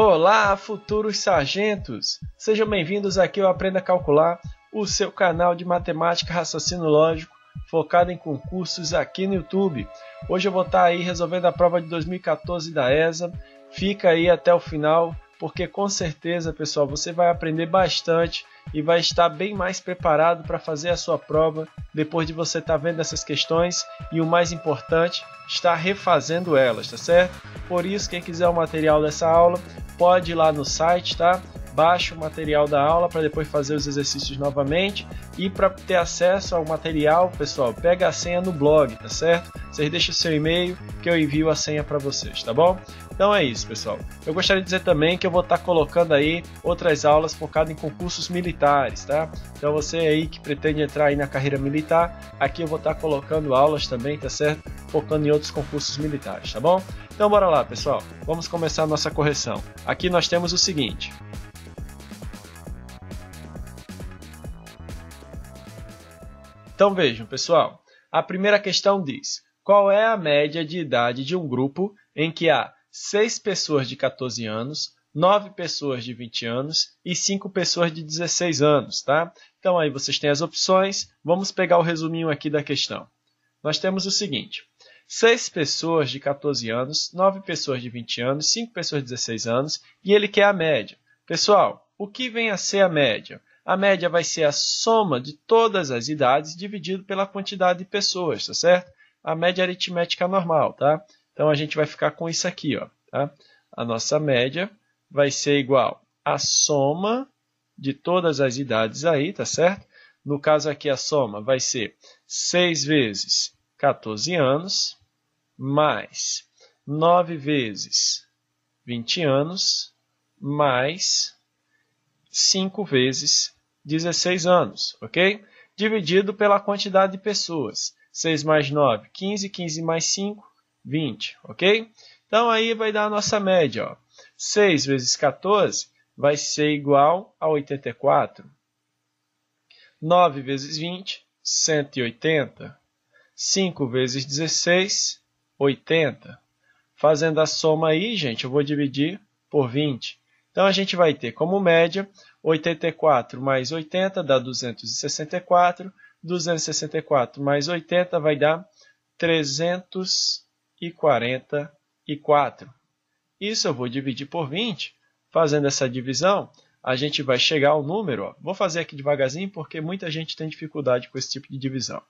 Olá, futuros sargentos! Sejam bem-vindos aqui ao Aprenda a Calcular, o seu canal de matemática e raciocínio lógico, focado em concursos aqui no YouTube. Hoje eu vou estar aí resolvendo a prova de 2014 da ESA. Fica aí até o final, porque com certeza, pessoal, você vai aprender bastante e vai estar bem mais preparado para fazer a sua prova depois de você estar vendo essas questões e, o mais importante, estar refazendo elas, tá certo? Por isso, quem quiser o material dessa aula, pode ir lá no site, tá? Baixa o material da aula para depois fazer os exercícios novamente. E para ter acesso ao material, pessoal, pega a senha no blog, tá certo? Vocês deixam o seu e-mail que eu envio a senha para vocês, tá bom? Então é isso, pessoal. Eu gostaria de dizer também que eu vou estar colocando aí outras aulas focadas em concursos militares, tá? Então você aí que pretende entrar aí na carreira militar, aqui eu vou estar colocando aulas também, tá certo? Focando em outros concursos militares, tá bom? Então bora lá, pessoal. Vamos começar a nossa correção. Aqui nós temos o seguinte. Então vejam, pessoal, a primeira questão diz: qual é a média de idade de um grupo em que há 6 pessoas de 14 anos, 9 pessoas de 20 anos e 5 pessoas de 16 anos, tá? Então aí vocês têm as opções, vamos pegar o resuminho aqui da questão. Nós temos o seguinte: 6 pessoas de 14 anos, 9 pessoas de 20 anos, 5 pessoas de 16 anos e ele quer a média. Pessoal, o que vem a ser a média? A média vai ser a soma de todas as idades dividido pela quantidade de pessoas, tá certo? A média aritmética normal, tá? Então a gente vai ficar com isso aqui, ó, tá? A nossa média vai ser igual à soma de todas as idades aí, tá certo? No caso aqui a soma vai ser 6 vezes 14 anos mais 9 vezes 20 anos mais 5 vezes 16 anos, ok? Dividido pela quantidade de pessoas. 6 mais 9, 15. 15 mais 5, 20, ok? Então, aí vai dar a nossa média. Ó. 6 vezes 14 vai ser igual a 84. 9 vezes 20, 180. 5 vezes 16, 80. Fazendo a soma aí, gente, eu vou dividir por 20. Então, a gente vai ter como média 84 mais 80 dá 264, 264 mais 80 vai dar 344. Isso eu vou dividir por 20. Fazendo essa divisão, a gente vai chegar ao número. Ó. Vou fazer aqui devagarzinho porque muita gente tem dificuldade com esse tipo de divisão.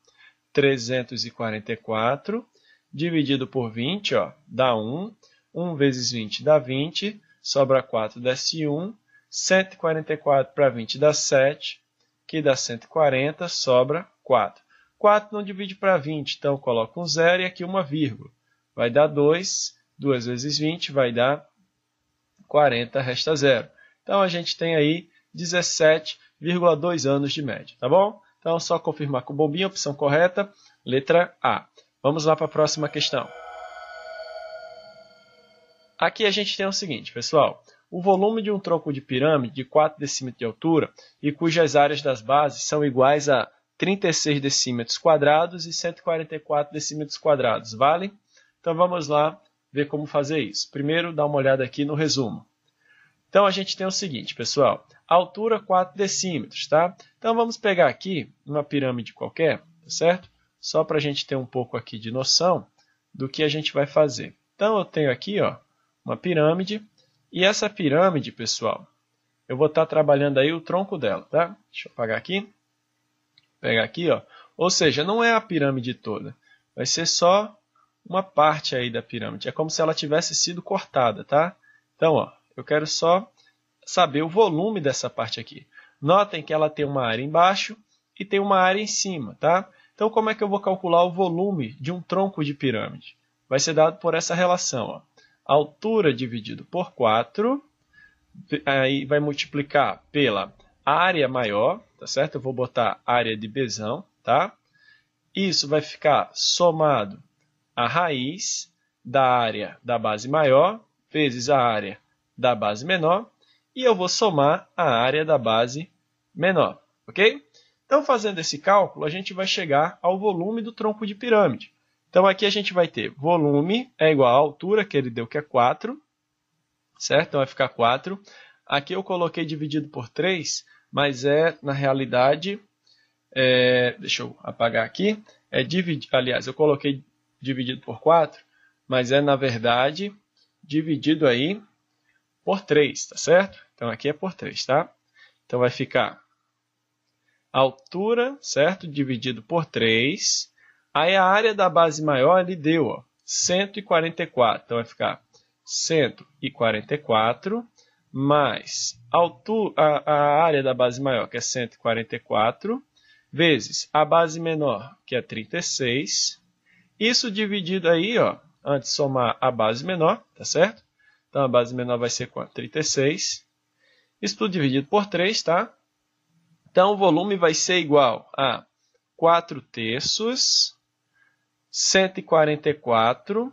344 dividido por 20 ó, dá 1. 1 vezes 20 dá 20. Sobra 4, desce 1. 144 para 20 dá 7, que dá 140, sobra 4. 4 não divide para 20, então coloca um zero e aqui uma vírgula. Vai dar 2, 2 vezes 20 vai dar 40, resta 0. Então, a gente tem aí 17,2 anos de média, tá bom? Então, só confirmar com o bombinho, opção correta, letra A. Vamos lá para a próxima questão. Aqui a gente tem o seguinte, pessoal. O volume de um tronco de pirâmide de 4 decímetros de altura e cujas áreas das bases são iguais a 36 decímetros quadrados e 144 decímetros quadrados, vale? Então vamos lá ver como fazer isso. Primeiro, dá uma olhada aqui no resumo. Então a gente tem o seguinte, pessoal. Altura 4 decímetros, tá? Então vamos pegar aqui uma pirâmide qualquer, tá certo? Só para a gente ter um pouco aqui de noção do que a gente vai fazer. Então eu tenho aqui, ó, uma pirâmide, e essa pirâmide, pessoal, eu vou estar trabalhando aí o tronco dela, tá? Deixa eu apagar aqui, pegar aqui, ó. Ou seja, não é a pirâmide toda, vai ser só uma parte aí da pirâmide, é como se ela tivesse sido cortada, tá? Então, ó, eu quero só saber o volume dessa parte aqui. Notem que ela tem uma área embaixo e tem uma área em cima, tá? Então, como é que eu vou calcular o volume de um tronco de pirâmide? Vai ser dado por essa relação, ó. Altura dividido por 4, aí vai multiplicar pela área maior, tá certo? Eu vou botar área de Bzão, tá? Isso vai ficar somado a raiz da área da base maior, vezes a área da base menor, e eu vou somar a área da base menor, ok? Então, fazendo esse cálculo, a gente vai chegar ao volume do tronco de pirâmide. Então, aqui a gente vai ter volume é igual à altura, que ele deu que é 4, certo? Então vai ficar 4. Aqui eu coloquei dividido por 3, mas na realidade, deixa eu apagar aqui, aliás, eu coloquei dividido por 4, mas na verdade, dividido aí por 3, tá certo? Então aqui é por 3, tá? Então vai ficar altura, certo? Dividido por 3. Aí a área da base maior, ele deu, ó, 144. Então vai ficar 144 mais a área da base maior, que é 144, vezes a base menor, que é 36. Isso dividido aí, ó, antes de somar a base menor, tá certo? Então a base menor vai ser quanto? 36. Isso tudo dividido por 3, tá? Então o volume vai ser igual a 4 terços, 144,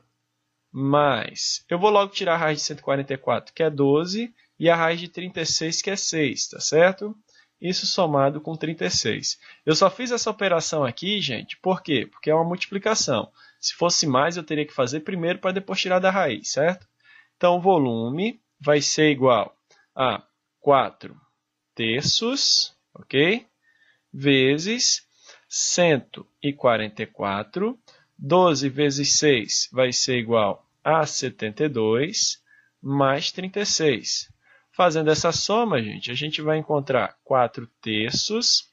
mais... Eu vou logo tirar a raiz de 144, que é 12, e a raiz de 36, que é 6, tá certo? Isso somado com 36. Eu só fiz essa operação aqui, gente, por quê? Porque é uma multiplicação. Se fosse mais, eu teria que fazer primeiro para depois tirar da raiz, certo? Então o volume vai ser igual a 4 terços, ok? Vezes 144, 12 vezes 6 vai ser igual a 72, mais 36. Fazendo essa soma, gente, a gente vai encontrar 4 terços.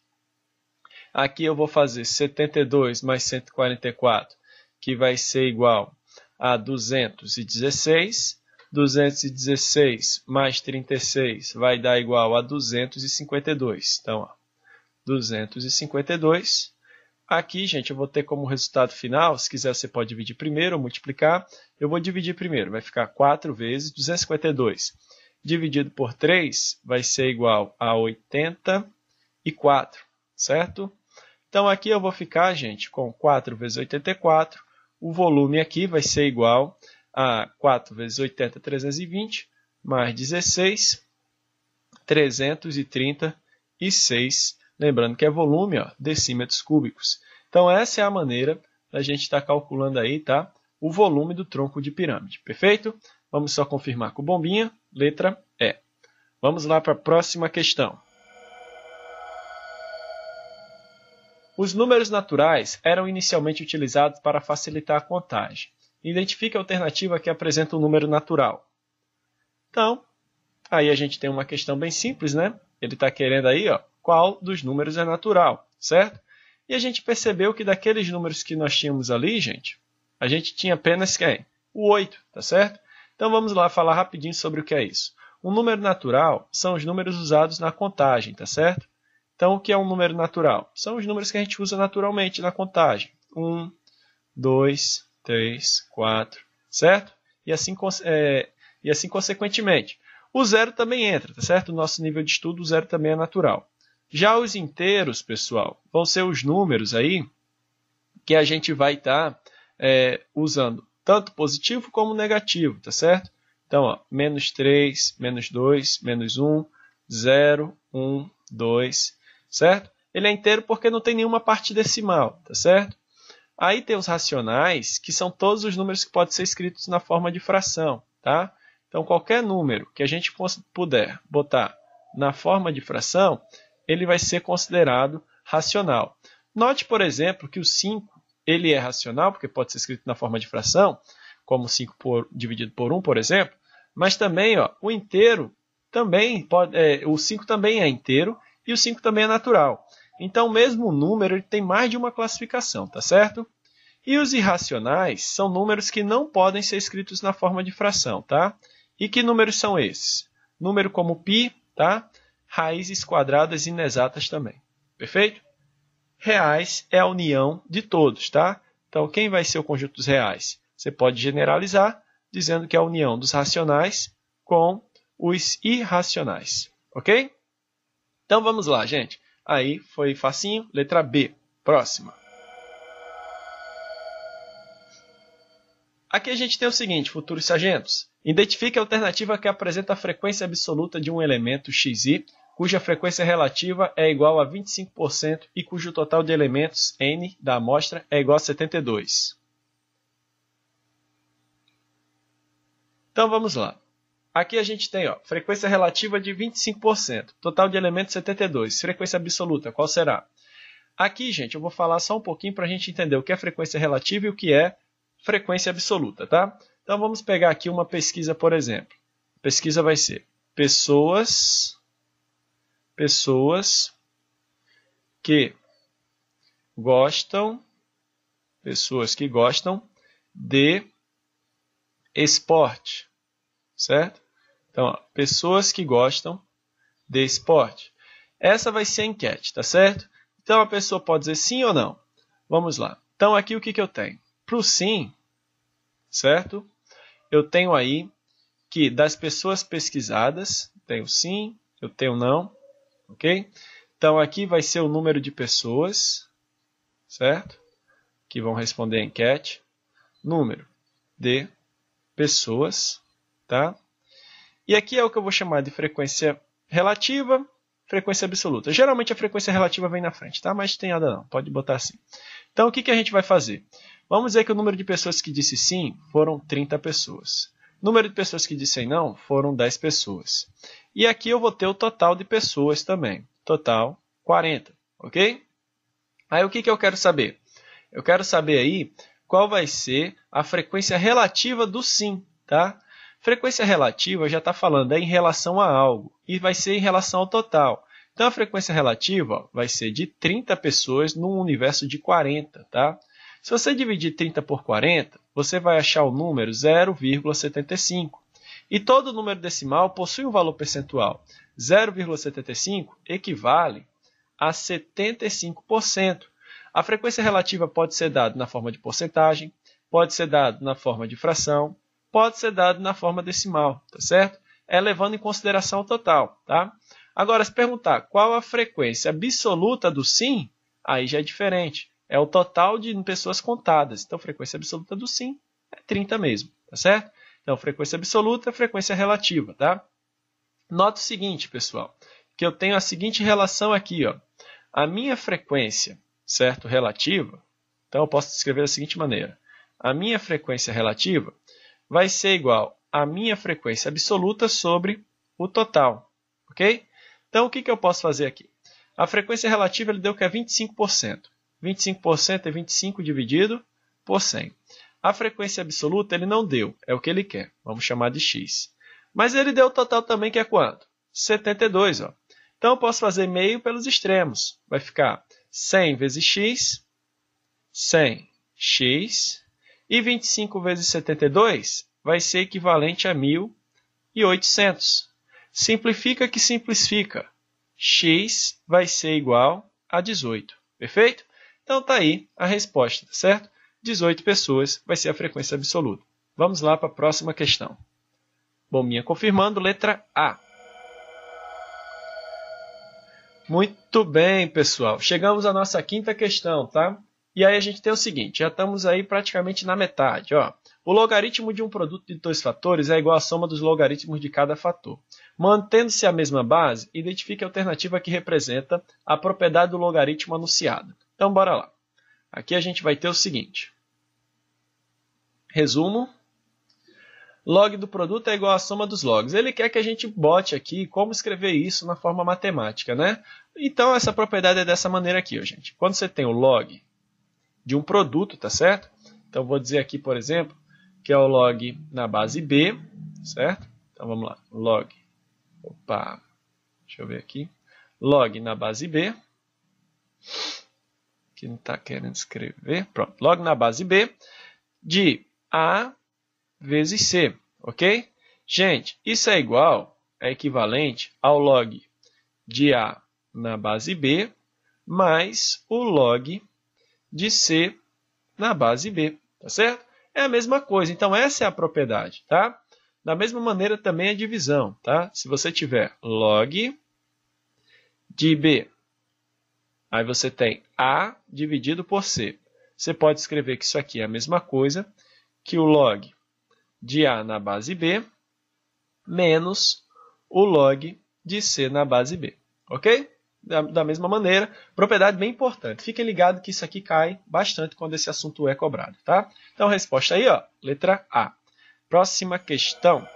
Aqui eu vou fazer 72 mais 144, que vai ser igual a 216. 216 mais 36 vai dar igual a 252. Então, ó, 252. Aqui, gente, eu vou ter como resultado final, se quiser você pode dividir primeiro ou multiplicar. Eu vou dividir primeiro, vai ficar 4 vezes 252. Dividido por 3 vai ser igual a 84, certo? Então, aqui eu vou ficar, gente, com 4 vezes 84. O volume aqui vai ser igual a 4 vezes 80, 320, mais 16, 336. Lembrando que é volume, ó, decímetros cúbicos. Então, essa é a maneira da gente estar calculando aí, tá, o volume do tronco de pirâmide. Perfeito? Vamos só confirmar com bombinha. Letra E. Vamos lá para a próxima questão. Os números naturais eram inicialmente utilizados para facilitar a contagem. Identifique a alternativa que apresenta o número natural. Então, aí a gente tem uma questão bem simples, né? Ele está querendo aí, ó, qual dos números é natural, certo? E a gente percebeu que daqueles números que nós tínhamos ali, gente, a gente tinha apenas quem? O 8, tá certo? Então vamos lá falar rapidinho sobre o que é isso. Um número natural são os números usados na contagem, tá certo? Então o que é um número natural? São os números que a gente usa naturalmente na contagem. 1, 2, 3, 4, certo? E assim consequentemente. O zero também entra, tá certo? O nosso nível de estudo, o zero também é natural. Já os inteiros, pessoal, vão ser os números aí que a gente vai estar usando tanto positivo como negativo, tá certo? Então, ó, menos 3, menos 2, menos 1, 0, 1, 2, certo? Ele é inteiro porque não tem nenhuma parte decimal, tá certo? Aí tem os racionais, que são todos os números que podem ser escritos na forma de fração, tá? Então, qualquer número que a gente puder botar na forma de fração, ele vai ser considerado racional. Note, por exemplo, que o 5 ele é racional, porque pode ser escrito na forma de fração, como 5 dividido por 1, por exemplo, mas também ó, o inteiro também pode, o 5 também é inteiro e o 5 também é natural. Então, mesmo o número ele tem mais de uma classificação, tá certo? E os irracionais são números que não podem ser escritos na forma de fração, tá? E que números são esses? Número como π, tá? Raízes quadradas inexatas também. Perfeito? Reais é a união de todos, tá? Então, quem vai ser o conjunto dos reais? Você pode generalizar dizendo que é a união dos racionais com os irracionais, ok? Então, vamos lá, gente. Aí foi facinho. Letra B. Próxima. Aqui a gente tem o seguinte, futuros sargentos. Identifique a alternativa que apresenta a frequência absoluta de um elemento xi, cuja frequência relativa é igual a 25% e cujo total de elementos n da amostra é igual a 72. Então, vamos lá. Aqui a gente tem, ó, frequência relativa de 25%, total de elementos 72. Frequência absoluta, qual será? Aqui, gente, eu vou falar só um pouquinho para a gente entender o que é frequência relativa e o que é frequência absoluta, tá? Então, vamos pegar aqui uma pesquisa, por exemplo. A pesquisa vai ser pessoas que gostam, de esporte, certo? Então, ó, pessoas que gostam de esporte. Essa vai ser a enquete, tá certo? Então, a pessoa pode dizer sim ou não. Vamos lá. Então, aqui o que eu tenho? Para o sim, certo? Eu tenho aí que das pessoas pesquisadas, tenho sim, eu tenho não, ok? Então, aqui vai ser o número de pessoas, certo? Que vão responder a enquete. Número de pessoas, tá? E aqui é o que eu vou chamar de frequência relativa, frequência absoluta. Geralmente a frequência relativa vem na frente, tá? Mas não tem nada não, pode botar assim. Então, o que a gente vai fazer? Vamos dizer que o número de pessoas que disse sim foram 30 pessoas. O número de pessoas que dissem não foram 10 pessoas. E aqui eu vou ter o total de pessoas também. Total, 40, ok? Aí o que eu quero saber? Eu quero saber aí qual vai ser a frequência relativa do sim, tá? Frequência relativa já está falando, é em relação a algo, e vai ser em relação ao total. Então, a frequência relativa, ó, vai ser de 30 pessoas num universo de 40, tá? Se você dividir 30 por 40, você vai achar o número 0,75. E todo número decimal possui um valor percentual. 0,75 equivale a 75%. A frequência relativa pode ser dada na forma de porcentagem, pode ser dada na forma de fração, pode ser dada na forma decimal, tá certo? É levando em consideração o total, tá? Agora, se perguntar qual a frequência absoluta do sim, aí já é diferente. É o total de pessoas contadas. Então, frequência absoluta do sim é 30 mesmo, tá certo? Então, frequência absoluta, frequência relativa, tá? Nota o seguinte, pessoal, que eu tenho a seguinte relação aqui, ó. A minha frequência, certo, relativa, então eu posso descrever da seguinte maneira. A minha frequência relativa vai ser igual à minha frequência absoluta sobre o total, ok? Então, o que eu posso fazer aqui? A frequência relativa ele deu que é 25%. 25% é 25 dividido por 100. A frequência absoluta ele não deu, é o que ele quer. Vamos chamar de x. Mas ele deu o total também, que é quanto? 72, ó. Então, eu posso fazer meio pelos extremos. Vai ficar 100 vezes x, 100x, e 25 vezes 72 vai ser equivalente a 1.800. Simplifica que simplifica. X vai ser igual a 18, perfeito? Então, está aí a resposta, certo? 18 pessoas vai ser a frequência absoluta. Vamos lá para a próxima questão. Bombinha confirmando, letra A. Muito bem, pessoal. Chegamos à nossa quinta questão, tá? E aí a gente tem o seguinte, já estamos aí praticamente na metade, ó. O logaritmo de um produto de dois fatores é igual à soma dos logaritmos de cada fator. Mantendo-se a mesma base, identifique a alternativa que representa a propriedade do logaritmo anunciada. Então, bora lá. Aqui a gente vai ter o seguinte. Resumo. Log do produto é igual à soma dos logs. Ele quer que a gente bote aqui como escrever isso na forma matemática, né? Então, essa propriedade é dessa maneira aqui, ó, gente. Quando você tem o log de um produto, tá certo? Então, vou dizer aqui, por exemplo, que é o log na base B, certo? Então, vamos lá. Log. Opa. Deixa eu ver aqui. Log na base B. Que não está querendo escrever. Pronto. Log na base B de A vezes C, ok? Gente, isso é igual, é equivalente ao log de A na base B mais o log de C na base B, tá certo? É a mesma coisa, então essa é a propriedade, tá? Da mesma maneira também a divisão, tá? Se você tiver log de B, aí você tem A dividido por C. Você pode escrever que isso aqui é a mesma coisa que o log de A na base B menos o log de C na base B, ok? Da mesma maneira, propriedade bem importante. Fiquem ligados que isso aqui cai bastante quando esse assunto é cobrado, tá? Então, resposta aí, ó, letra A. Próxima questão.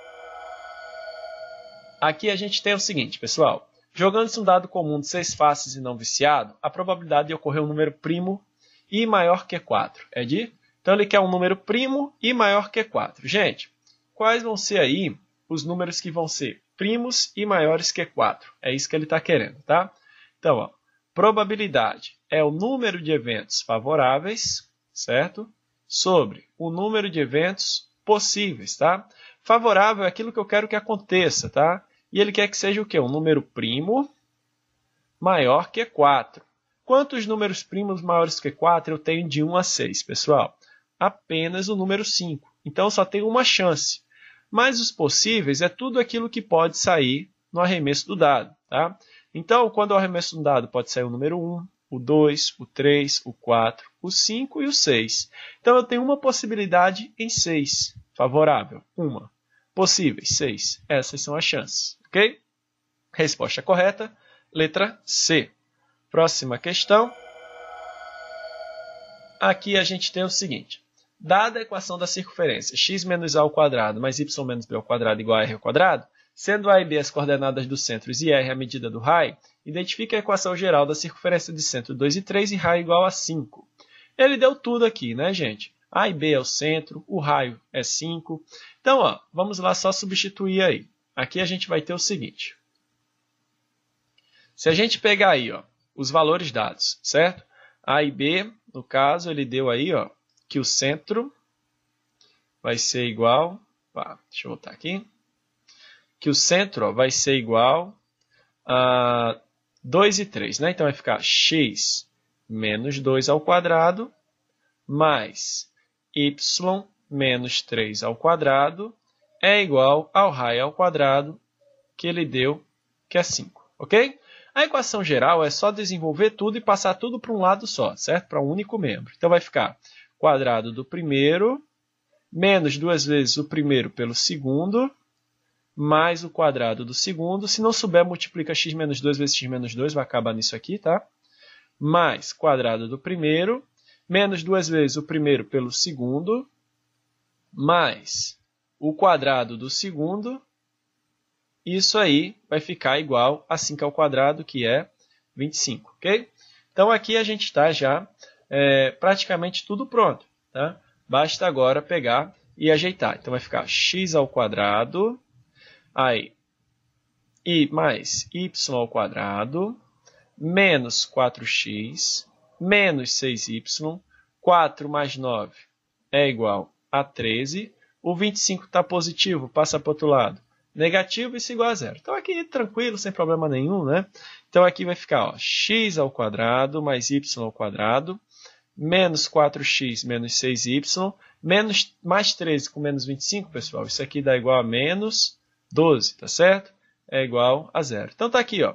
Aqui a gente tem o seguinte, pessoal. Jogando-se um dado comum de 6 faces e não viciado, a probabilidade de ocorrer um número primo e maior que 4 é de... Então ele quer um número primo e maior que 4. Gente, quais vão ser aí os números que vão ser primos e maiores que 4? É isso que ele está querendo, tá? Então, ó, probabilidade é o número de eventos favoráveis, certo? Sobre o número de eventos possíveis, tá? Favorável é aquilo que eu quero que aconteça, tá? E ele quer que seja o quê? Um número primo maior que 4. Quantos números primos maiores que 4 eu tenho de 1 a 6, pessoal? Apenas o número 5. Então, só tem uma chance. Mas os possíveis é tudo aquilo que pode sair no arremesso do dado, tá? Então, quando eu arremesso um dado, pode sair o número 1, o 2, o 3, o 4, o 5 e o 6. Então, eu tenho uma possibilidade em 6. Favorável, 1. Possíveis, 6. Essas são as chances, ok? Resposta correta, letra C. Próxima questão. Aqui a gente tem o seguinte. Dada a equação da circunferência x menos a ao quadrado mais y menos b ao quadrado igual a r ao quadrado, sendo a e b as coordenadas dos centros e r a medida do raio, identifique a equação geral da circunferência de centro 2 e 3 e raio igual a 5. Ele deu tudo aqui, né, gente? A e b é o centro, o raio é 5. Então, ó, vamos lá só substituir aí. Aqui a gente vai ter o seguinte. Se a gente pegar aí, ó, os valores dados, certo? A e B, no caso, ele deu aí, ó, que o centro vai ser igual... Opa, deixa eu voltar aqui. Que o centro, ó, vai ser igual a 2 e 3, né? Então, vai ficar x menos 2 ao quadrado mais y menos 3 ao quadrado é igual ao raio ao quadrado que ele deu, que é 5, ok? A equação geral é só desenvolver tudo e passar tudo para um lado só, certo? Para um único membro. Então, vai ficar quadrado do primeiro, menos 2 vezes o primeiro pelo segundo, mais o quadrado do segundo. Se não souber, multiplica x menos 2 vezes x menos 2, vai acabar nisso aqui, tá? Mais quadrado do primeiro, menos 2 vezes o primeiro pelo segundo, mais o quadrado do segundo. Isso aí vai ficar igual a 5 ao quadrado, que é 25, ok? Então, aqui a gente está já praticamente tudo pronto, tá? Basta agora pegar e ajeitar. Então, vai ficar x ao quadrado, aí, e mais y ao quadrado, menos 4x, menos 6y, 4 mais 9 é igual a 13. O 25 está positivo, passa para o outro lado. Negativo, isso igual a zero. Então, aqui tranquilo, sem problema nenhum, né? Então, aqui vai ficar, ó, x ao quadrado mais y ao quadrado, menos 4x menos 6y, menos, mais 13 com menos 25, pessoal. Isso aqui dá igual a menos 12, tá certo? É igual a zero. Então, tá aqui, ó.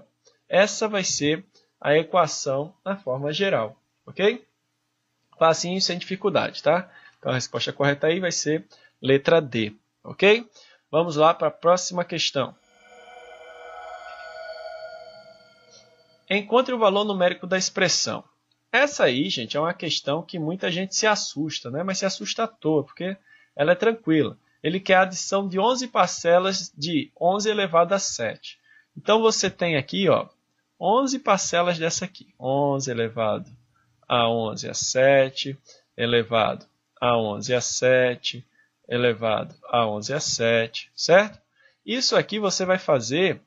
Essa vai ser a equação na forma geral, ok? Facinho sem dificuldade, tá? Então, a resposta correta aí vai ser letra D, ok? Vamos lá para a próxima questão. Encontre o valor numérico da expressão. Essa aí, gente, é uma questão que muita gente se assusta, né? Mas se assusta à toa, porque ela é tranquila. Ele quer a adição de 11 parcelas de 11 elevado a 7. Então, você tem aqui, ó, 11 parcelas dessa aqui. 11 elevado a 11 a 7, elevado a 11 a 7... elevado a 11 a 7, certo? Isso aqui você vai fazer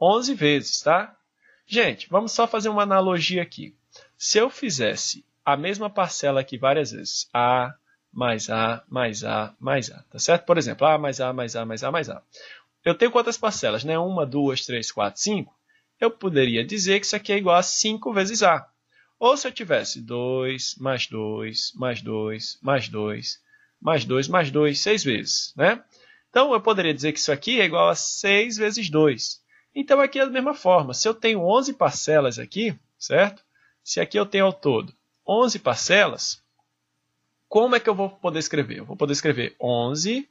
11 vezes, tá? Gente, vamos só fazer uma analogia aqui. Se eu fizesse a mesma parcela aqui várias vezes, A, mais A, mais A, mais A, tá certo? Por exemplo, A, mais A, mais A, mais A, mais A. Eu tenho quantas parcelas, né? 1, 2, 3, 4, 5. Eu poderia dizer que isso aqui é igual a 5 vezes A. Ou se eu tivesse 2, mais 2, mais 2, mais 2... mais 2, mais 2, 6 vezes, né? Então, eu poderia dizer que isso aqui é igual a 6 vezes 2. Então, aqui é da mesma forma. Se eu tenho 11 parcelas aqui, certo? Se aqui eu tenho ao todo 11 parcelas, como é que eu vou poder escrever? Eu vou poder escrever 11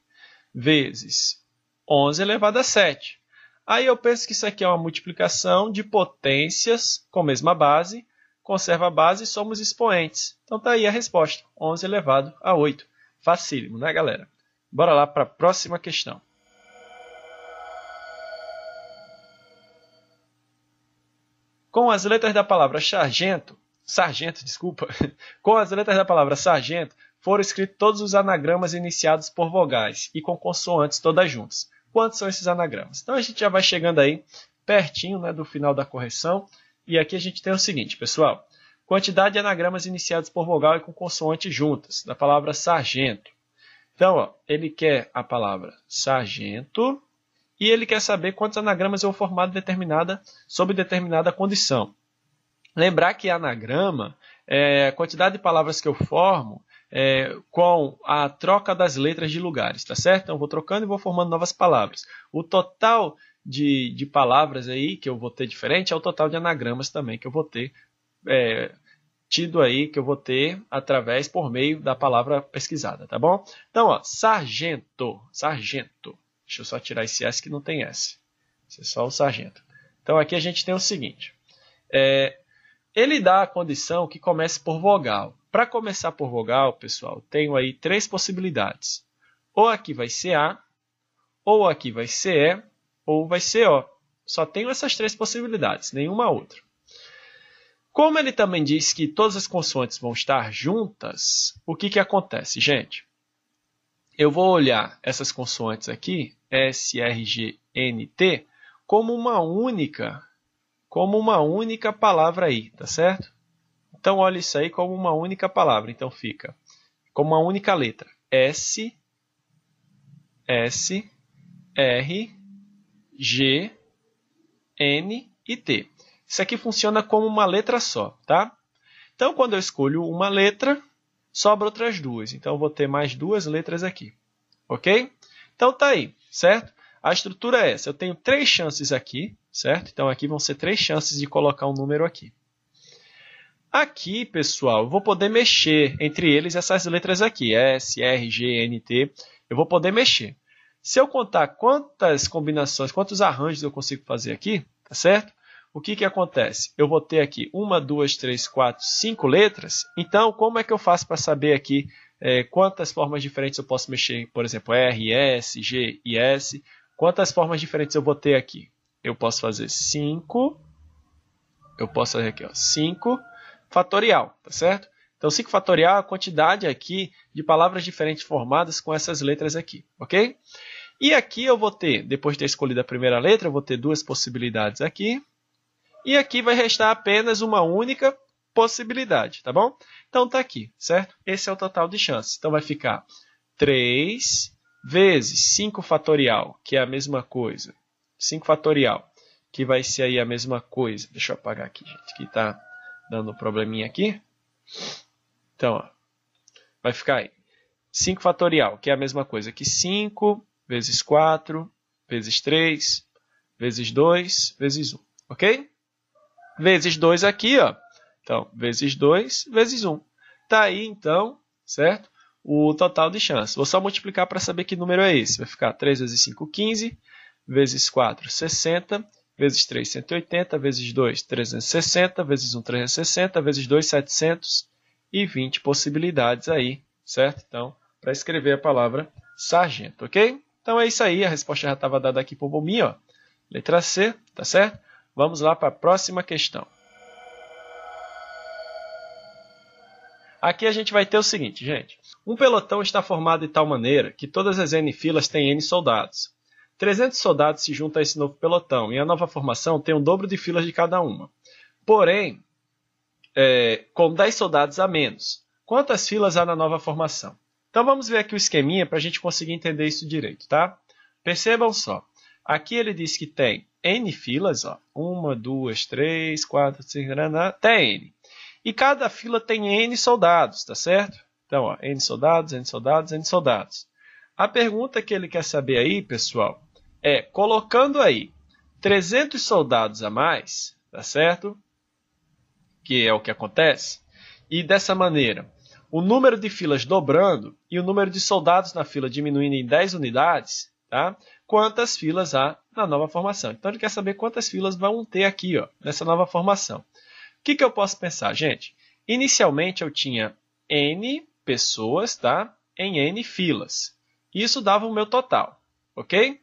vezes 11 elevado a 7. Aí, eu penso que isso aqui é uma multiplicação de potências com a mesma base. Conserva a base e somos expoentes. Então, está aí a resposta. 11 elevado a 8. Facílimo, né, galera? Bora lá para a próxima questão. Com as letras da palavra sargento, com as letras da palavra sargento, foram escritos todos os anagramas iniciados por vogais e com consoantes todas juntas. Quantos são esses anagramas? Então a gente já vai chegando aí pertinho, né, do final da correção. E aqui a gente tem o seguinte, pessoal. Quantidade de anagramas iniciados por vogal e com consoante juntas, da palavra sargento. Então, ó, ele quer a palavra sargento e ele quer saber quantos anagramas eu formar sob determinada condição. Lembrar que anagrama é a quantidade de palavras que eu formo com a troca das letras de lugares, tá certo? Então, eu vou trocando e vou formando novas palavras. O total de palavras aí que eu vou ter diferente é o total de anagramas também que eu vou ter através, por meio da palavra pesquisada, tá bom? Então, ó, sargento. Deixa eu só tirar esse S que não tem S. Isso é só o sargento. Então, aqui a gente tem o seguinte. Ele dá a condição que comece por vogal. Para começar por vogal, pessoal, tenho aí três possibilidades. Ou aqui vai ser A, ou aqui vai ser E, ou vai ser O. Só tenho essas três possibilidades, nenhuma outra. Como ele também diz que todas as consoantes vão estar juntas, o que acontece, gente? Eu vou olhar essas consoantes aqui, S, R, G, N, T, como uma única palavra aí, tá certo? Então, olha isso aí como uma única palavra. Então, fica como uma única letra. S, S, R, G, N e T. Isso aqui funciona como uma letra só, tá? Então, quando eu escolho uma letra, sobra outras duas. Então, eu vou ter mais duas letras aqui, ok? Então, tá aí, certo? A estrutura é essa. Eu tenho três chances aqui, certo? Então, aqui vão ser três chances de colocar um número aqui. Aqui, pessoal, eu vou poder mexer entre eles essas letras aqui, S, R, G, N, T. Eu vou poder mexer. Se eu contar quantas combinações, quantos arranjos eu consigo fazer aqui, tá certo? O que acontece? Eu vou ter aqui 1, 2, 3, 4, 5 letras. Então, como é que eu faço para saber aqui quantas formas diferentes eu posso mexer? Por exemplo, R, S, G e S. Quantas formas diferentes eu vou ter aqui? Eu posso fazer 5. Eu posso fazer aqui, ó, 5 fatorial, tá certo? Então, 5 fatorial é a quantidade aqui de palavras diferentes formadas com essas letras aqui, ok? E aqui eu vou ter, depois de ter escolhido a primeira letra, eu vou ter duas possibilidades aqui. E aqui vai restar apenas uma única possibilidade, tá bom? Então, tá aqui, certo? Esse é o total de chances. Então, vai ficar 3 vezes 5 fatorial, que é a mesma coisa. 5 fatorial, que vai ser aí a mesma coisa. Deixa eu apagar aqui, gente, que tá dando um probleminha aqui. Então, ó, vai ficar aí. 5 fatorial, que é a mesma coisa que 5 vezes 4 vezes 3 vezes 2 vezes 1, ok? Vezes 2 aqui, ó. Então, vezes 2, vezes 1. Tá aí, então, certo? O total de chances. Vou só multiplicar para saber que número é esse. Vai ficar 3 vezes 5, 15. Vezes 4, 60. Vezes 3, 180. Vezes 2, 360. Vezes 1, 360. Vezes 2, 720 possibilidades aí, certo? Então, para escrever a palavra sargento, ok? Então, é isso aí. A resposta já estava dada aqui por bombinha, ó. Letra C, tá certo? Vamos lá para a próxima questão. Aqui a gente vai ter o seguinte, gente. Um pelotão está formado de tal maneira que todas as N filas têm N soldados. 300 soldados se juntam a esse novo pelotão e a nova formação tem o dobro de filas de cada uma. Porém, com 10 soldados a menos. Quantas filas há na nova formação? Então vamos ver aqui o esqueminha para a gente conseguir entender isso direito, tá? Percebam só. Aqui ele diz que tem N filas, ó. 1, 2, 3, 4, 5, até N. E cada fila tem N soldados, tá certo? Então, ó, N soldados, N soldados, N soldados. A pergunta que ele quer saber aí, pessoal, é colocando aí 300 soldados a mais, tá certo? Que é o que acontece. E dessa maneira, o número de filas dobrando e o número de soldados na fila diminuindo em 10 unidades, tá? Quantas filas há na nova formação. Então, ele quer saber quantas filas vão ter aqui, ó, nessa nova formação. O que eu posso pensar, gente? Inicialmente, eu tinha N pessoas, tá? Em N filas. Isso dava o meu total, ok?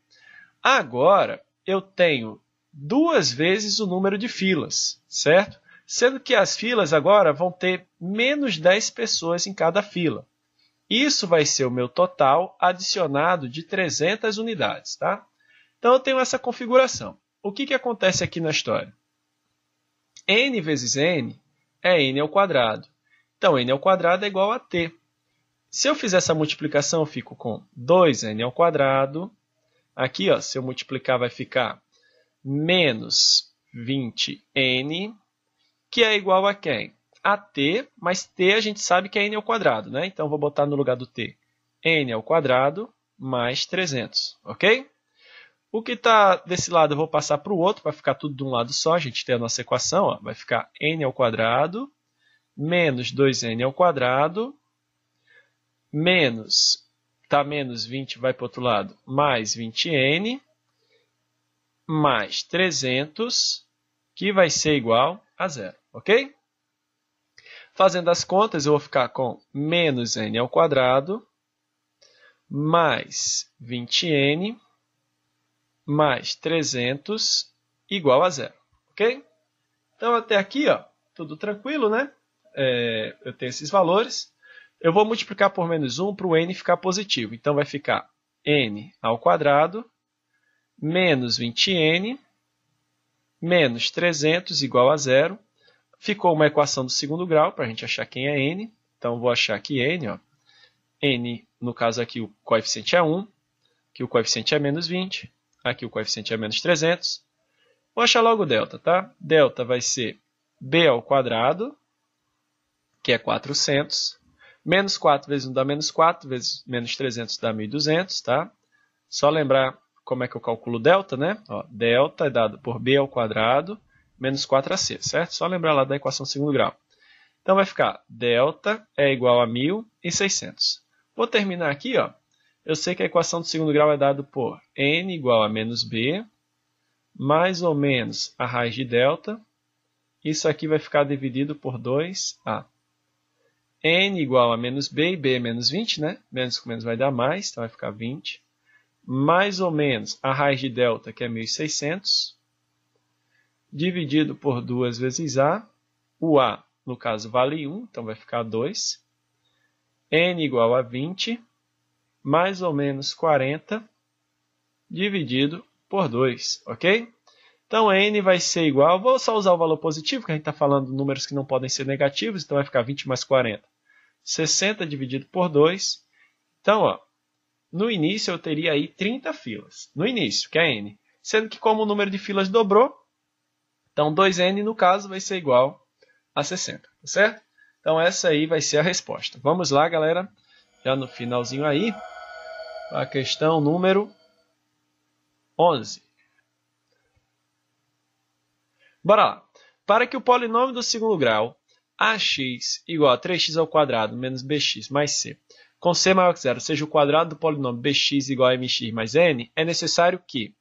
Agora, eu tenho duas vezes o número de filas, certo? Sendo que as filas agora vão ter menos 10 pessoas em cada fila. Isso vai ser o meu total adicionado de 300 unidades, tá? Então, eu tenho essa configuração. O que acontece aqui na história? N vezes N é N ao quadrado. Então, N ao quadrado é igual a T. Se eu fizer essa multiplicação, eu fico com 2N ao quadrado. Aqui, ó, se eu multiplicar, vai ficar menos 20N, que é igual a quem? A T, mas T a gente sabe que é N ao quadrado, né? Então, vou botar no lugar do T, N ao quadrado mais 300, ok? O que está desse lado eu vou passar para o outro, para ficar tudo de um lado só. A gente tem a nossa equação, ó, vai ficar N ao quadrado menos 2N ao quadrado menos, tá, menos 20 vai para o outro lado, mais 20N mais 300, que vai ser igual a zero, ok? Fazendo as contas, eu vou ficar com menos N ao quadrado mais 20N mais 300 igual a zero, ok? Então, até aqui, ó, tudo tranquilo, né? Eu tenho esses valores. Eu vou multiplicar por menos 1 para o N ficar positivo. Então, vai ficar N ao quadrado menos 20N menos 300 igual a zero. Ficou uma equação do segundo grau para a gente achar quem é N. Então, vou achar aqui N, ó. N, no caso aqui, o coeficiente é 1, que o coeficiente é menos 20, aqui o coeficiente é menos 300. Vou achar logo o delta, tá? Delta vai ser B ao quadrado, que é 400, menos 4 vezes 1 dá menos 4, vezes menos 300 dá 1.200, tá? Só lembrar como é que eu calculo delta, né? Ó, delta é dado por B ao quadrado, menos 4AC, certo? Só lembrar lá da equação do segundo grau. Então, vai ficar delta é igual a 1.600. Vou terminar aqui, ó. Eu sei que a equação do segundo grau é dada por N igual a menos B, mais ou menos a raiz de delta. Isso aqui vai ficar dividido por 2A. N igual a menos B, e B é menos 20, né? Menos com menos vai dar mais, então vai ficar 20. Mais ou menos a raiz de delta, que é 1.600, dividido por 2 vezes A. O A, no caso, vale 1, então vai ficar 2. N igual a 20, mais ou menos 40, dividido por 2, ok? Então, N vai ser igual, vou só usar o valor positivo, que a gente está falando de números que não podem ser negativos, então vai ficar 20 mais 40, 60 dividido por 2. Então, ó, no início eu teria aí 30 filas, no início, que é N. Sendo que como o número de filas dobrou, então, 2N, no caso, vai ser igual a 60, tá certo? Então, essa aí vai ser a resposta. Vamos lá, galera, já no finalzinho aí, a questão número 11. Bora lá. Para que o polinômio do segundo grau, ax igual a 3x ao quadrado menos bx mais c, com c maior que zero, seja o quadrado do polinômio bx igual a mx mais n, é necessário que...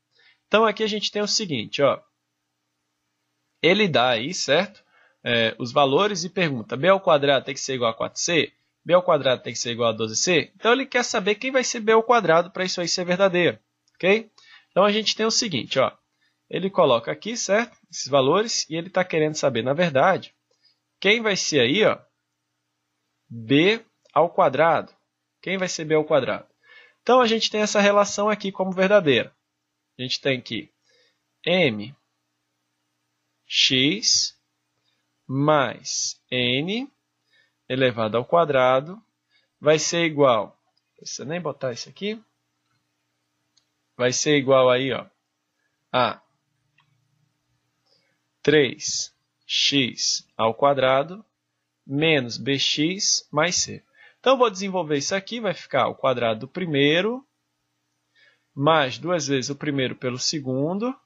Então, aqui a gente tem o seguinte, ó. Ele dá aí, certo? Os valores e pergunta, b ao quadrado tem que ser igual a 4c? B ao quadrado tem que ser igual a 12c? Então, ele quer saber quem vai ser b ao quadrado para isso aí ser verdadeiro, ok? Então, a gente tem o seguinte, ó. Ele coloca aqui, certo? Esses valores, e ele está querendo saber, na verdade, quem vai ser aí, ó, b ao quadrado. Quem vai ser b ao quadrado? Então, a gente tem essa relação aqui como verdadeira. A gente tem que m... x mais n elevado ao quadrado vai ser igual, não precisa nem botar isso aqui, vai ser igual aí, ó, a 3x ao quadrado menos bx mais c. Então, eu vou desenvolver isso aqui, vai ficar o quadrado do primeiro mais duas vezes o primeiro pelo segundo,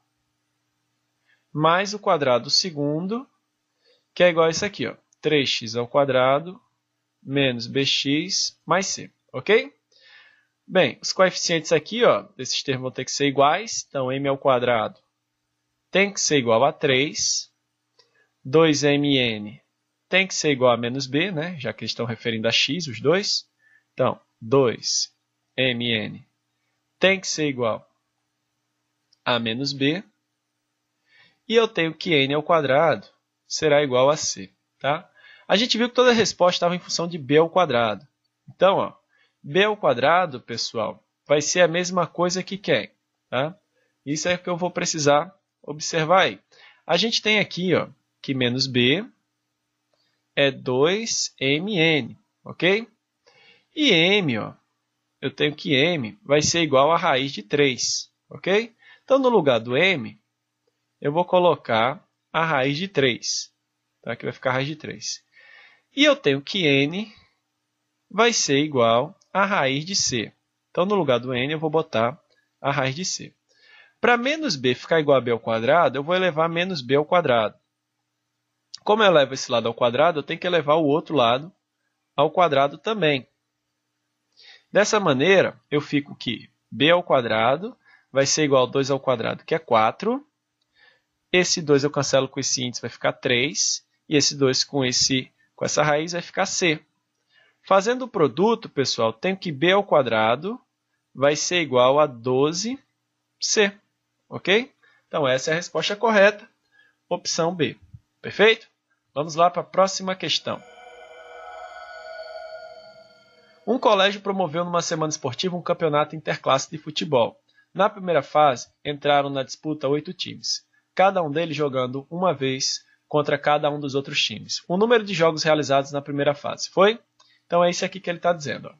mais o quadrado do segundo, que é igual a isso aqui, ó, 3x ao quadrado menos bx mais c, ok? Bem, os coeficientes aqui, ó, desses termos vão ter que ser iguais, então m ao quadrado tem que ser igual a 3, 2mn tem que ser igual a menos b, né, já que eles estão referindo a x, os dois, então 2mn tem que ser igual a menos b, e eu tenho que n² será igual a c. Tá? A gente viu que toda a resposta estava em função de b². Então, ó, b², pessoal, vai ser a mesma coisa que quem? Tá? Isso é o que eu vou precisar observar aí. A gente tem aqui ó, que menos b é 2mn, ok? E m, ó, eu tenho que m vai ser igual a raiz de 3, ok? Então, no lugar do m, eu vou colocar a raiz de 3. Tá? Aqui vai ficar a raiz de 3. E eu tenho que n vai ser igual a raiz de c. Então, no lugar do n, eu vou botar a raiz de c. Para menos b ficar igual a b², eu vou elevar menos b². Como eu elevo esse lado ao quadrado, eu tenho que elevar o outro lado ao quadrado também. Dessa maneira, eu fico que b² vai ser igual a 2², que é 4. Esse 2 eu cancelo com esse índice, vai ficar 3. E esse 2 com essa raiz vai ficar c. Fazendo o produto, pessoal, tenho que b² vai ser igual a 12c. Ok? Então, essa é a resposta correta. Opção B. Perfeito? Vamos lá para a próxima questão. Um colégio promoveu numa semana esportiva um campeonato interclasse de futebol. Na primeira fase, entraram na disputa 8 times, cada um deles jogando uma vez contra cada um dos outros times. O número de jogos realizados na primeira fase foi? Então é isso aqui que ele está dizendo. Ó.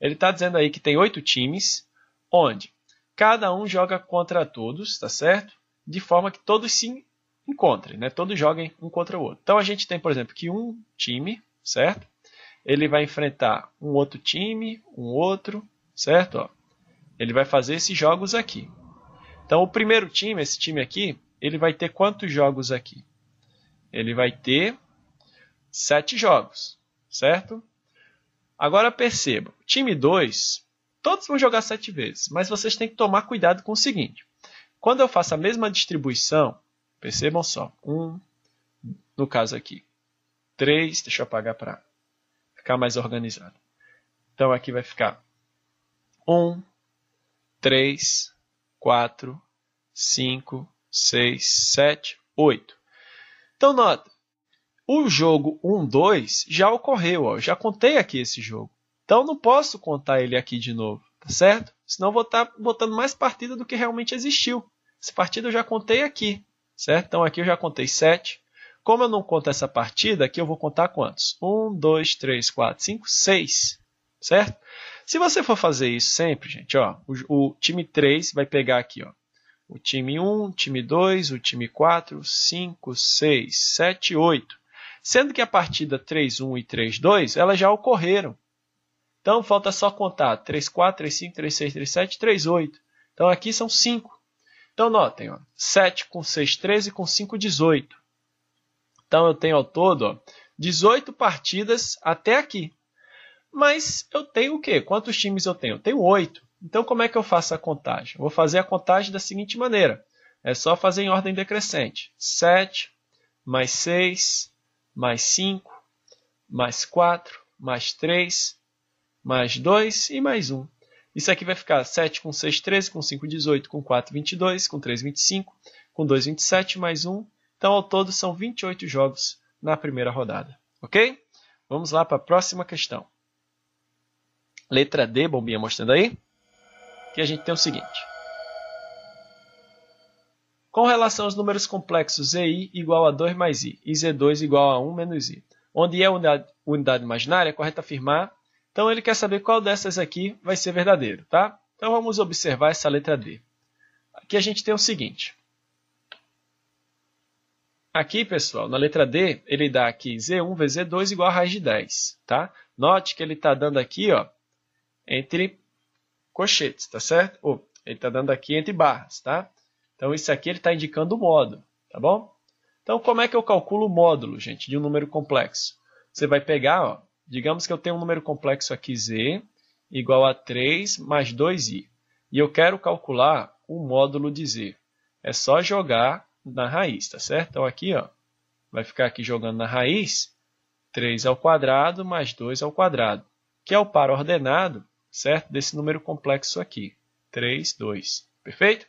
Ele está dizendo aí que tem 8 times, onde cada um joga contra todos, tá certo? De forma que todos se encontrem, né? Todos joguem um contra o outro. Então a gente tem, por exemplo, que um time, certo? Ele vai enfrentar um outro time, um outro, certo? Ó. Ele vai fazer esses jogos aqui. Então, o primeiro time, esse time aqui, ele vai ter quantos jogos aqui? Ele vai ter 7 jogos, certo? Agora, perceba, time 2, todos vão jogar 7 vezes, mas vocês têm que tomar cuidado com o seguinte. Quando eu faço a mesma distribuição, percebam só, 1, no caso aqui, 3, deixa eu apagar para ficar mais organizado. Então, aqui vai ficar 1, 3, 4, 5, 6, 7, 8. Então, nota, o jogo 1, 2 já ocorreu, ó, eu já contei aqui esse jogo. Então, não posso contar ele aqui de novo, tá certo? Senão, eu vou estar botando mais partida do que realmente existiu. Essa partida eu já contei aqui, certo? Então, aqui eu já contei 7. Como eu não conto essa partida, aqui eu vou contar quantos? 1, 2, 3, 4, 5, 6, certo? Se você for fazer isso sempre, gente, ó, o time 3 vai pegar aqui, ó, o time 1, o time 2, o time 4, 5, 6, 7, 8. Sendo que a partida 3, 1 e 3, 2, elas já ocorreram. Então, falta só contar 3, 4, 3, 5, 3, 6, 3, 7, 3, 8. Então, aqui são 5. Então, notem, ó, 7 com 6, 13, com 5, 18. Então, eu tenho ao todo ó, 18 partidas até aqui. Mas eu tenho o quê? Quantos times eu tenho? Eu tenho 8. Então, como é que eu faço a contagem? Eu vou fazer a contagem da seguinte maneira. É só fazer em ordem decrescente. 7, mais 6, mais 5, mais 4, mais 3, mais 2 e mais 1. Isso aqui vai ficar 7 com 6, 13, com 5, 18, com 4, 22, com 3, 25, com 2, 27, mais 1. Então, ao todo, são 28 jogos na primeira rodada. Ok? Vamos lá para a próxima questão. Letra D, bombinha mostrando aí, que a gente tem o seguinte. Com relação aos números complexos EI igual a 2 mais I e Z2 igual a 1 menos I, onde I é unidade imaginária, é correto afirmar. Então, ele quer saber qual dessas aqui vai ser verdadeiro, tá? Então, vamos observar essa letra D. Aqui a gente tem o seguinte. Aqui, pessoal, na letra D, ele dá aqui Z1 vezes Z2 igual a raiz de 10, tá? Note que ele está dando aqui, ó, entre cochetes, tá certo? Oh, ele está dando aqui entre barras, tá? Então, isso aqui ele está indicando o módulo, tá bom? Então, como é que eu calculo o módulo, gente, de um número complexo? Você vai pegar, ó, digamos que eu tenho um número complexo aqui, z, igual a 3 mais 2i. E eu quero calcular o módulo de z. É só jogar na raiz, tá certo? Então, aqui, ó, vai ficar aqui jogando na raiz, 3² mais 2², que é o par ordenado, certo? Desse número complexo aqui, 3, 2. Perfeito?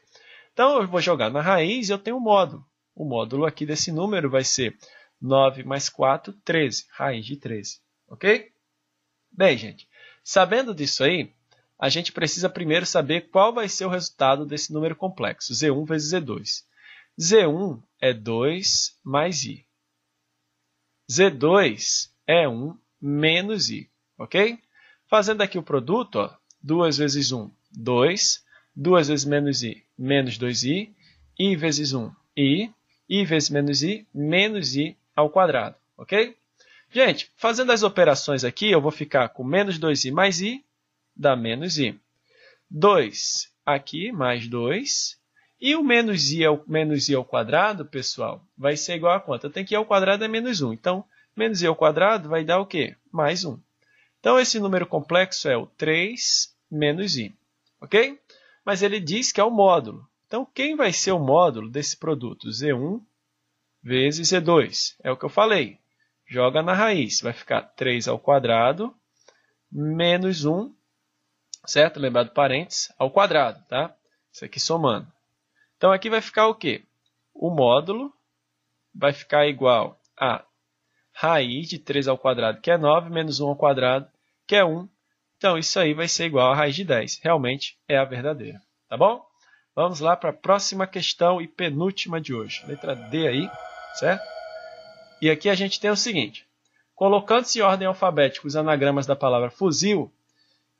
Então, eu vou jogar na raiz e eu tenho um módulo. O módulo aqui desse número vai ser 9 mais 4, 13, raiz de 13. Ok? Bem, gente, sabendo disso aí, a gente precisa primeiro saber qual vai ser o resultado desse número complexo, Z1 vezes Z2. Z1 é 2 mais I. Z2 é 1 menos I, ok? Fazendo aqui o produto, ó, 2 vezes 1, 2. 2 vezes menos I, menos 2i. I vezes 1, i. I vezes menos i ao quadrado, ok? Gente, fazendo as operações aqui, eu vou ficar com menos 2i mais i, dá menos i. 2 aqui, mais 2. E o menos i ao quadrado, pessoal, vai ser igual a quanto? Eu tenho que i ao quadrado é menos 1. Então, menos i ao quadrado vai dar o quê? Mais 1. Então, esse número complexo é o 3 menos i. Ok? Mas ele diz que é o módulo. Então, quem vai ser o módulo desse produto? Z1 vezes Z2. É o que eu falei. Joga na raiz. Vai ficar 3 ao quadrado menos 1. Certo? Lembrar do parênteses, ao quadrado, tá? Isso aqui somando. Então, aqui vai ficar o quê? O módulo vai ficar igual a raiz de 3 ao quadrado, que é 9, menos 1 ao quadrado, que é 1. Então, isso aí vai ser igual a raiz de 10. Realmente é a verdadeira, tá bom? Vamos lá para a próxima questão e penúltima de hoje. Letra D aí, certo? E aqui a gente tem o seguinte. Colocando-se em ordem alfabética os anagramas da palavra fuzil,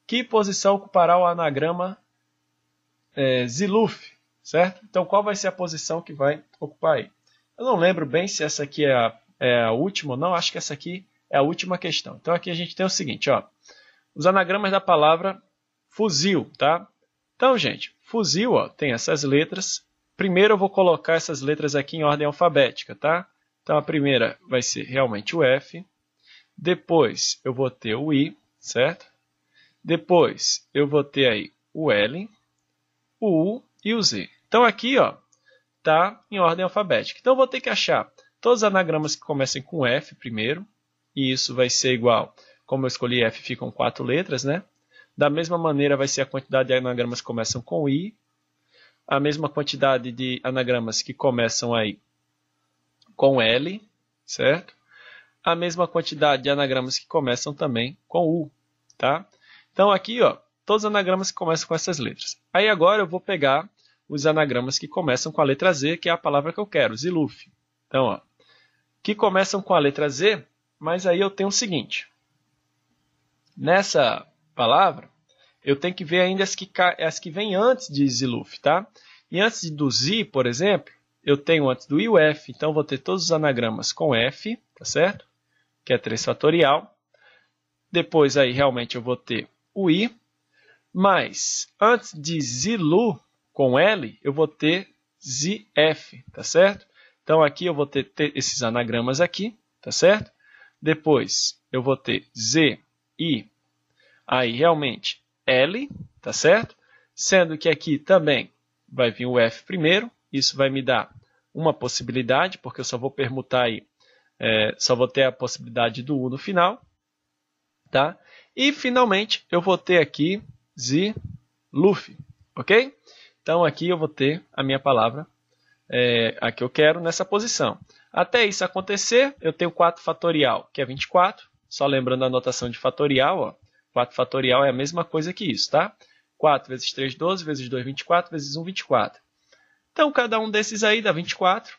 que posição ocupará o anagrama Ziluf, certo? Então, qual vai ser a posição que vai ocupar aí? Eu não lembro bem se essa aqui é a última ou não. Acho que essa aqui é a última questão. Então, aqui a gente tem o seguinte, ó. Os anagramas da palavra fuzil, tá? Então, gente, fuzil, ó, tem essas letras. Primeiro eu vou colocar essas letras aqui em ordem alfabética, tá? Então, a primeira vai ser realmente o F. Depois, eu vou ter o I, certo? Depois, eu vou ter aí o L, o U e o Z. Então, aqui está em ordem alfabética. Então, eu vou ter que achar todos os anagramas que comecem com F primeiro. E isso vai ser igual, como eu escolhi F, ficam 4 letras, né? Da mesma maneira, vai ser a quantidade de anagramas que começam com I. A mesma quantidade de anagramas que começam aí com L, certo? A mesma quantidade de anagramas que começam também com U, tá? Então, aqui, ó, todos os anagramas que começam com essas letras. Aí, agora, eu vou pegar os anagramas que começam com a letra Z, que é a palavra que eu quero, Ziluf. Então, ó, que começam com a letra Z, mas aí eu tenho o seguinte. Nessa palavra, eu tenho que ver ainda as que vêm antes de Ziluf, tá? E antes do Z, por exemplo, eu tenho antes do I o F. Então, eu vou ter todos os anagramas com F, tá certo? Que é 3 fatorial. Depois, aí, realmente, eu vou ter o I, mas antes de Zilu com L, eu vou ter ZF, tá certo? Então, aqui eu vou ter esses anagramas aqui, tá certo? Depois, eu vou ter Z, I, aí realmente L, tá certo? Sendo que aqui também vai vir o F primeiro, isso vai me dar uma possibilidade, porque eu só vou permutar aí, só vou ter a possibilidade do U no final, tá? E, finalmente, eu vou ter aqui Ziluf, ok? Então, aqui eu vou ter a minha palavra, a que eu quero, nessa posição. Até isso acontecer, eu tenho 4 fatorial, que é 24. Só lembrando a notação de fatorial, ó, 4 fatorial é a mesma coisa que isso, tá? 4 vezes 3, 12, vezes 2, 24, vezes 1, 24. Então, cada um desses aí dá 24,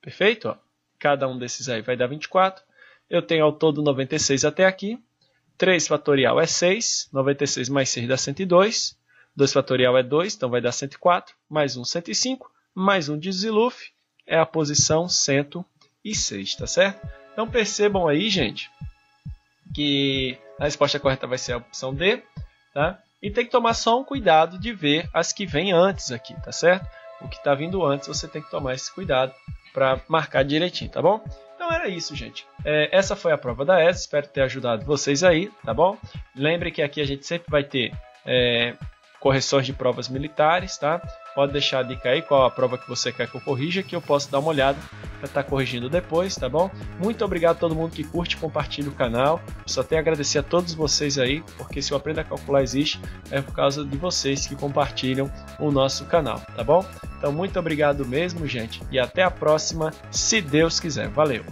perfeito? Ó. Cada um desses aí vai dar 24. Eu tenho ao todo 96 até aqui. 3 fatorial é 6, 96 mais 6 dá 102, 2 fatorial é 2, então vai dar 104, mais 1, 105, mais 1 de Ziluf, é a posição 106, tá certo? Então percebam aí, gente, que a resposta correta vai ser a opção D, tá? E tem que tomar só um cuidado de ver as que vêm antes aqui, tá certo? O que está vindo antes, você tem que tomar esse cuidado para marcar direitinho, tá bom? Então era isso, gente. Essa foi a prova da ESA, espero ter ajudado vocês aí, tá bom? Lembre que aqui a gente sempre vai ter correções de provas militares, tá? Pode deixar a dica aí qual a prova que você quer que eu corrija, que eu posso dar uma olhada para estar corrigindo depois, tá bom? Muito obrigado a todo mundo que curte e compartilha o canal. Só tenho a agradecer a todos vocês aí, porque se o Aprenda a Calcular existe, é por causa de vocês que compartilham o nosso canal, tá bom? Então muito obrigado mesmo, gente, e até a próxima, se Deus quiser. Valeu!